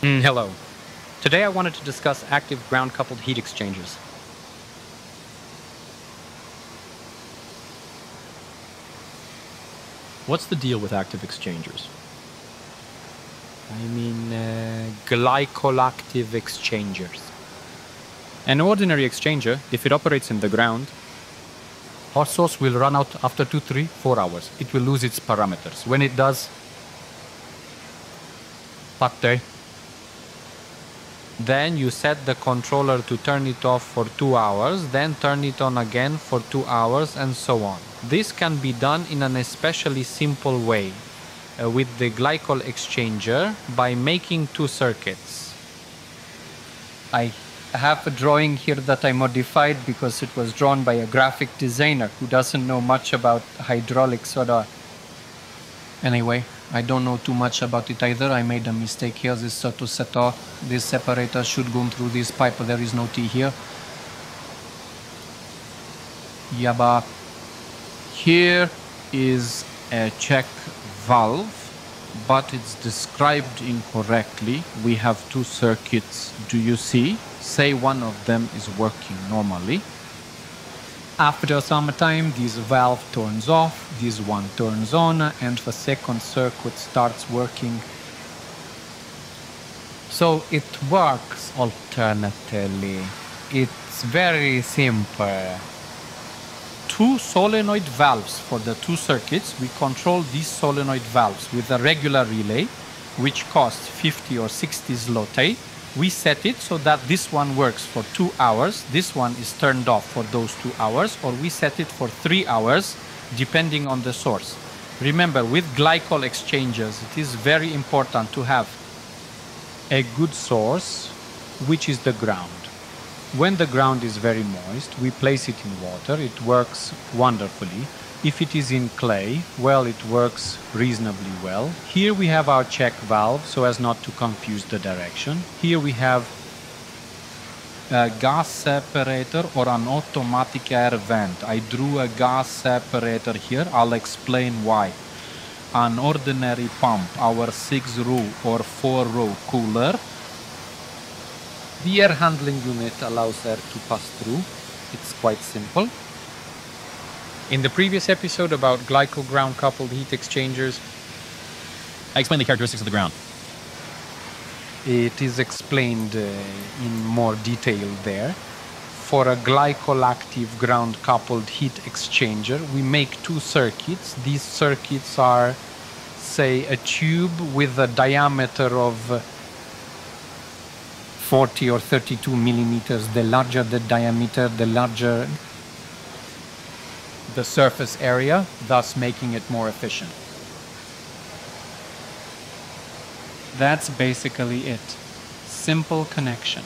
Hello. Today I wanted to discuss active ground-coupled heat exchangers. What's the deal with active exchangers? I mean glycolactive exchangers. An ordinary exchanger, if it operates in the ground, hot source will run out after 2, 3, 4 hours. It will lose its parameters. When it does, parte. Then you set the controller to turn it off for 2 hours, then turn it on again for 2 hours, and so on. This can be done in an especially simple way with the glycol exchanger by making 2 circuits. I have a drawing here that I modified because it was drawn by a graphic designer who doesn't know much about hydraulics or... Anyway, I don't know too much about it either. I made a mistake here. This setter, this separator should go through this pipe. There is no T here. Yeah, but here is a check valve, but it's described incorrectly. We have 2 circuits. Do you see? Say one of them is working normally. After some time, this valve turns off, this one turns on, and the second circuit starts working. So it works alternately. It's very simple. 2 solenoid valves for the 2 circuits. We control these solenoid valves with a regular relay, which costs 50 or 60 zloty. We set it so that this one works for 2 hours, this one is turned off for those 2 hours, or we set it for 3 hours, depending on the source. Remember, with glycol exchangers, it is very important to have a good source, which is the ground. When the ground is very moist, we place it in water, it works wonderfully. If it is in clay, well, it works reasonably well. Here we have our check valve, so as not to confuse the direction. Here we have a gas separator or an automatic air vent. I drew a gas separator here. I'll explain why. An ordinary pump, our 6-row or 4-row cooler. The air handling unit allows air to pass through. It's quite simple. In the previous episode about glycol ground-coupled heat exchangers, I explained the characteristics of the ground. It is explained in more detail there. For a glycol-active ground-coupled heat exchanger, we make 2 circuits. These circuits are, say, a tube with a diameter of 40 or 32 millimeters. The larger the diameter, the larger the surface area, thus making it more efficient. That's basically it. Simple connection.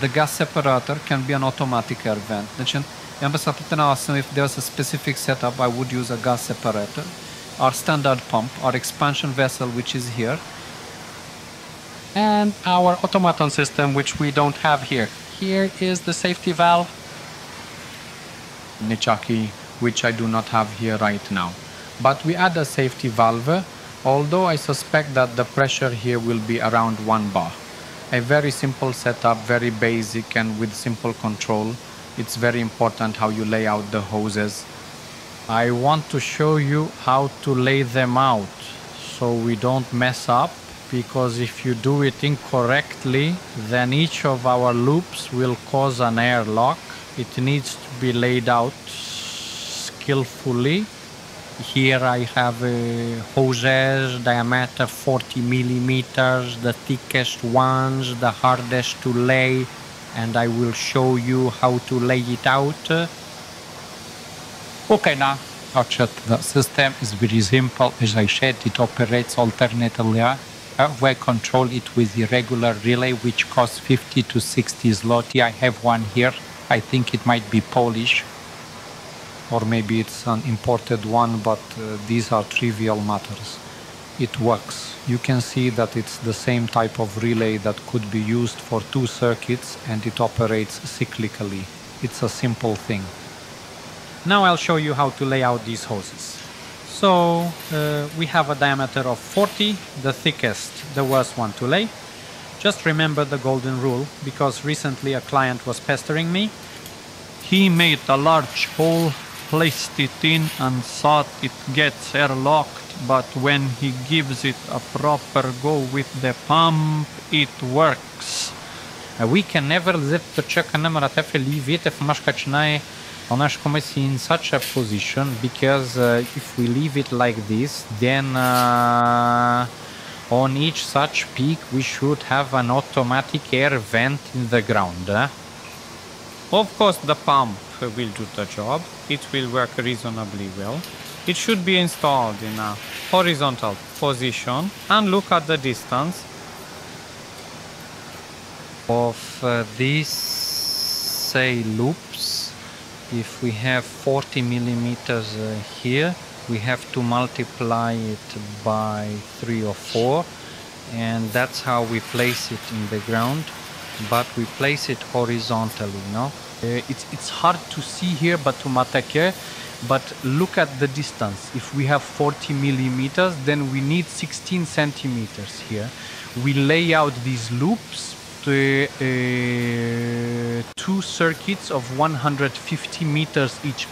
The gas separator can be an automatic air vent. If there's a specific setup, I would use a gas separator. Our standard pump, our expansion vessel, which is here, and our automaton system, which we don't have here. Here is the safety valve, Nichaki, which I do not have here right now. But we add a safety valve, although I suspect that the pressure here will be around 1 bar. A very simple setup, very basic, and with simple control. It's very important how you lay out the hoses. I want to show you how to lay them out so we don't mess up, because if you do it incorrectly, then each of our loops will cause an airlock. It needs to be laid out skillfully. Here I have hoses, diameter 40 millimeters, the thickest ones, the hardest to lay, and I will show you how to lay it out. Okay, now, the system is very simple. As I said, it operates alternately. We control it with the regular relay, which costs 50 to 60 zloty. I have one here. I think it might be Polish, or maybe it's an imported one, but these are trivial matters. It works. You can see that it's the same type of relay that could be used for 2 circuits, and it operates cyclically. It's a simple thing. Now I'll show you how to lay out these hoses. So we have a diameter of 40, the thickest, the worst one to lay. Just remember the golden rule, because recently a client was pestering me. He made a large hole, placed it in and thought it gets airlocked, but when he gives it a proper go with the pump, it works. We can never lift the check a number at FLE, VTF Mashkachnai on Ashkomasi in such a position, because if we leave it like this, then on each such peak we should have an automatic air vent in the ground. Of course, the pump will do the job, it will work reasonably well. It should be installed in a horizontal position and look at the distance of these, say, loops. If we have 40 millimeters here, we have to multiply it by 3 or 4, and that's how we place it in the ground. But we place it horizontally, no? It's hard to see here, but to Matake, but look at the distance. If we have 40 millimeters, then we need 16 centimeters here. We lay out these loops to 2 circuits of 150 meters each.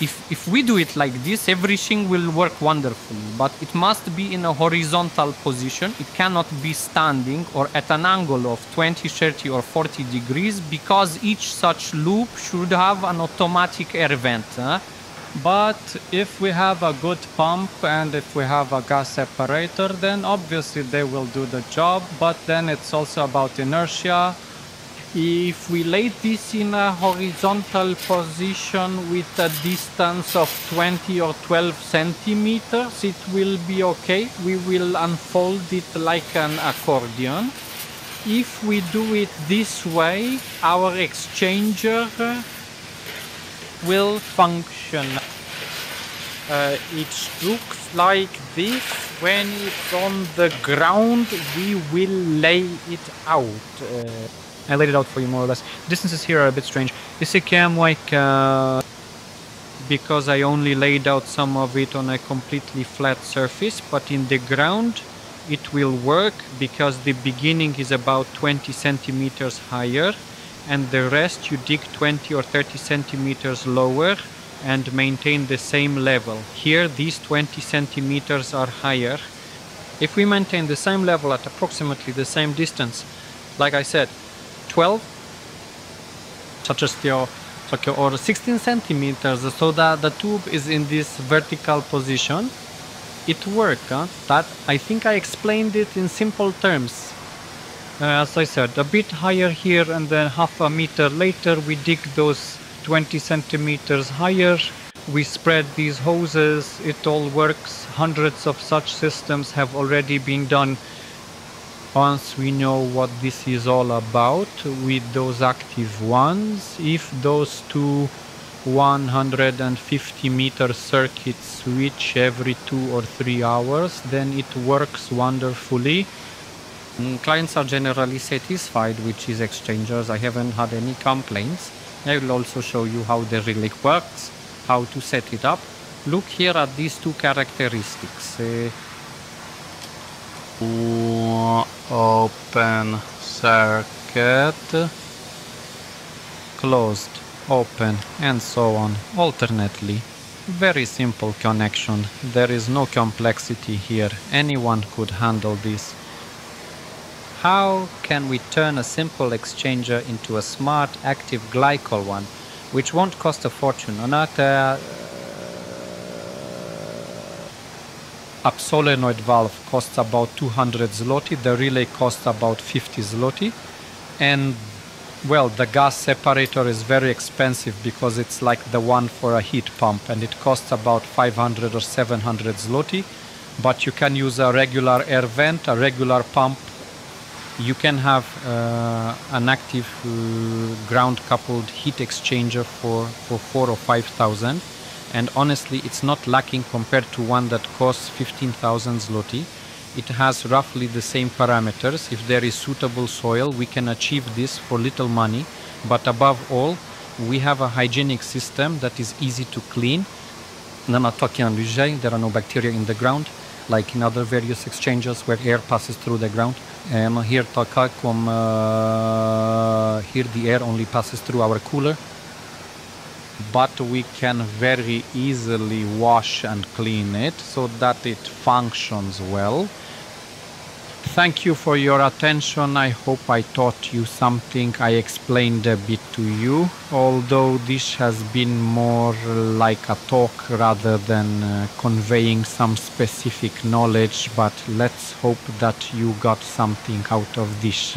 If we do it like this, everything will work wonderful, but it must be in a horizontal position. It cannot be standing or at an angle of 20, 30 or 40 degrees, because each such loop should have an automatic air vent. But if we have a good pump and if we have a gas separator, then obviously they will do the job, but then it's also about inertia. If we lay this in a horizontal position with a distance of 20 or 12 centimeters, it will be okay. We will unfold it like an accordion. If we do it this way, our exchanger will function. It looks like this. When it's on the ground, we will lay it out. I laid it out for you more or less. Distances here are a bit strange. This came like because I only laid out some of it on a completely flat surface, but in the ground it will work because the beginning is about 20 centimeters higher and the rest you dig 20 or 30 centimeters lower and maintain the same level. Here these 20 centimeters are higher. If we maintain the same level at approximately the same distance, like I said, 12, such as or 16 centimeters, so that the tube is in this vertical position. It worked. That I think I explained it in simple terms. As I said, a bit higher here, and then half a meter later we dig those 20 centimeters higher. We spread these hoses. It all works. Hundreds of such systems have already been done. Once we know what this is all about with those active ones, if those two 150-meter circuits switch every 2 or 3 hours, then it works wonderfully. Clients are generally satisfied with these exchangers. I haven't had any complaints. I will also show you how the relic works, how to set it up. Look here at these two characteristics. Open circuit, closed, open, and so on alternately. Very simple connection. There is no complexity here. Anyone could handle this. How can we turn a simple exchanger into a smart active glycol one, which won't cost a fortune? A solenoid valve costs about 200 zloty, the relay costs about 50 zloty, and well, the gas separator is very expensive because it's like the one for a heat pump and it costs about 500 or 700 zloty, but you can use a regular air vent, a regular pump. You can have an active ground coupled heat exchanger for 4,000 or 5,000. And honestly, it's not lacking compared to one that costs 15,000 zloty. It has roughly the same parameters. If there is suitable soil, we can achieve this for little money. But above all, we have a hygienic system that is easy to clean. And I'm not talking on Ligier, there are no bacteria in the ground, like in other various exchanges where air passes through the ground. Here, Toca, here the air only passes through our cooler. But we can very easily wash and clean it so that it functions well. Thank you for your attention. I hope I taught you something. I explained a bit to you, although this has been more like a talk rather than conveying some specific knowledge, but let's hope that you got something out of this